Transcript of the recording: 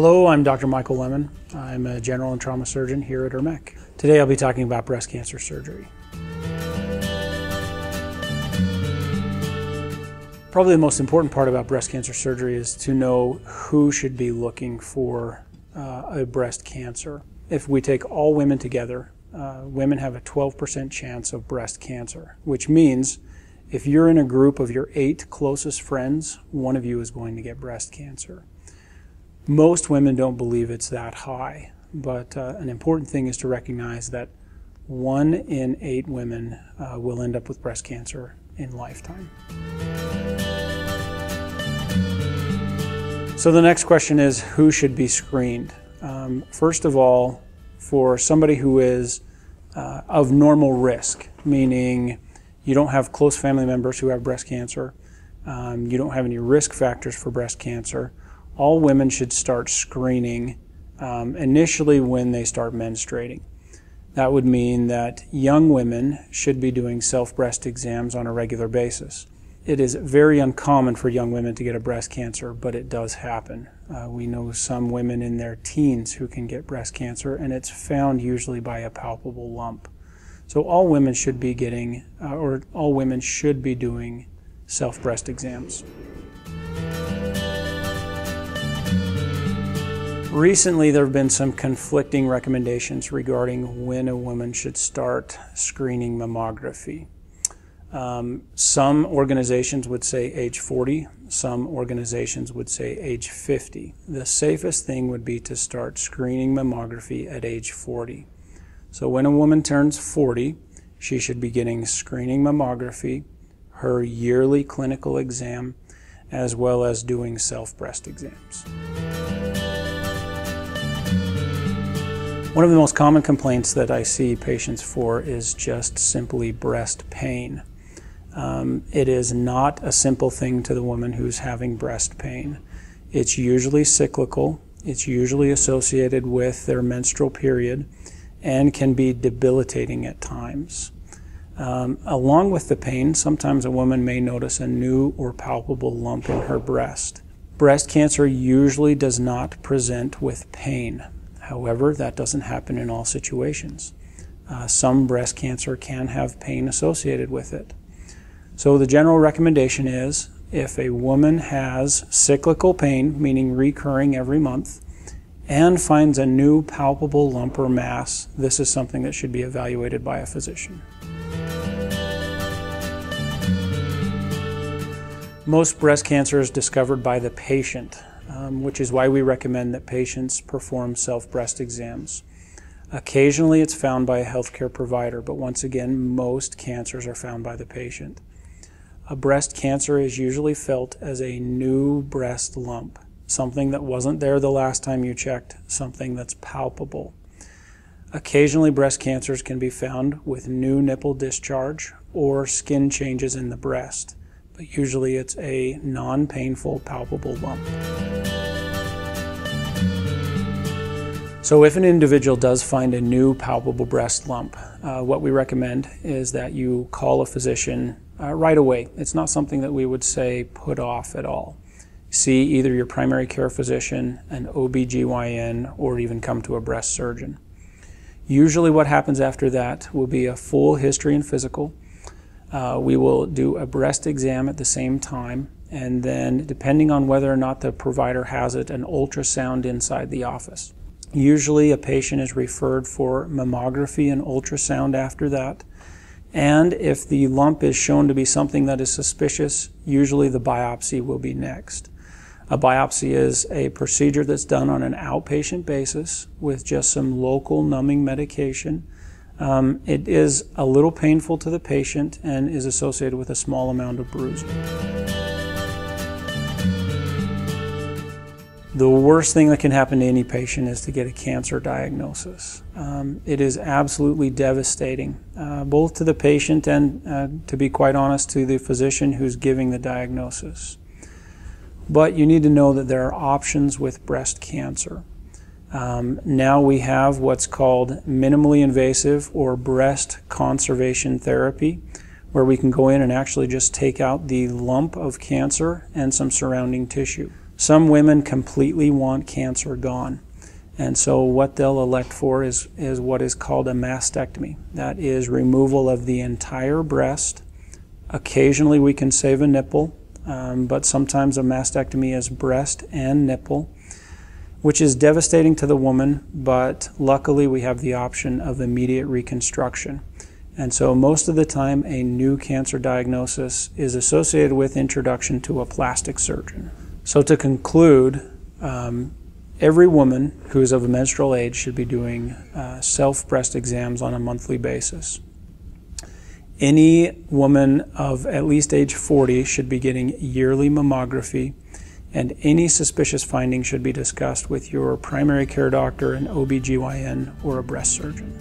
Hello, I'm Dr. Michael Lemon. I'm a general and trauma surgeon here at IRMEC. Today I'll be talking about breast cancer surgery. Probably the most important part about breast cancer surgery is to know who should be looking for a breast cancer. If we take all women together, women have a 12% chance of breast cancer, which means if you're in a group of your 8 closest friends, one of you is going to get breast cancer. Most women don't believe it's that high, but an important thing is to recognize that 1 in 8 women will end up with breast cancer in lifetime. So the next question is, who should be screened? First of all, for somebody who is of normal risk, meaning you don't have close family members who have breast cancer. You don't have any risk factors for breast cancer. All women should start screening initially when they start menstruating. That would mean that young women should be doing self-breast exams on a regular basis. It is very uncommon for young women to get a breast cancer, but it does happen. We know some women in their teens who can get breast cancer, and it's found usually by a palpable lump. So all women should be getting, or all women should be doing self-breast exams. Recently, there have been some conflicting recommendations regarding when a woman should start screening mammography. Some organizations would say age 40, some organizations would say age 50. The safest thing would be to start screening mammography at age 40. So when a woman turns 40, she should be getting screening mammography, her yearly clinical exam, as well as doing self-breast exams. One of the most common complaints that I see patients for is just simply breast pain. It is not a simple thing to the woman who's having breast pain. It's usually cyclical, it's usually associated with their menstrual period, and can be debilitating at times. Along with the pain, sometimes a woman may notice a new or palpable lump in her breast. Breast cancer usually does not present with pain. However, that doesn't happen in all situations. Some breast cancer can have pain associated with it. So the general recommendation is, if a woman has cyclical pain, meaning recurring every month, and finds a new palpable lump or mass, this is something that should be evaluated by a physician. Most breast cancer is discovered by the patient, which is why we recommend that patients perform self-breast exams. Occasionally it's found by a healthcare provider, but once again, most cancers are found by the patient. A breast cancer is usually felt as a new breast lump. Something that wasn't there the last time you checked, something that's palpable. Occasionally, breast cancers can be found with new nipple discharge or skin changes in the breast, but usually it's a non-painful, palpable lump. So if an individual does find a new palpable breast lump, what we recommend is that you call a physician right away. It's not something that we would say put off at all. See either your primary care physician, an OBGYN, or even come to a breast surgeon. Usually what happens after that will be a full history and physical. We will do a breast exam at the same time, and then depending on whether or not the provider has it, an ultrasound inside the office. Usually a patient is referred for mammography and ultrasound after that. And if the lump is shown to be something that is suspicious, usually the biopsy will be next. A biopsy is a procedure that's done on an outpatient basis with just some local numbing medication. It is a little painful to the patient and is associated with a small amount of bruising. The worst thing that can happen to any patient is to get a cancer diagnosis. It is absolutely devastating, both to the patient and, to be quite honest, to the physician who's giving the diagnosis. But you need to know that there are options with breast cancer. Now we have what's called minimally invasive or breast conservation therapy, where we can go in and actually just take out the lump of cancer and some surrounding tissue. Some women completely want cancer gone, and so what they'll elect for is what is called a mastectomy. That is removal of the entire breast. Occasionally we can save a nipple, but sometimes a mastectomy is breast and nipple, which is devastating to the woman, but luckily we have the option of immediate reconstruction. And so most of the time a new cancer diagnosis is associated with introduction to a plastic surgeon. So to conclude, every woman who is of menstrual age should be doing self-breast exams on a monthly basis. Any woman of at least age 40 should be getting yearly mammography, and any suspicious finding should be discussed with your primary care doctor, an OBGYN, or a breast surgeon.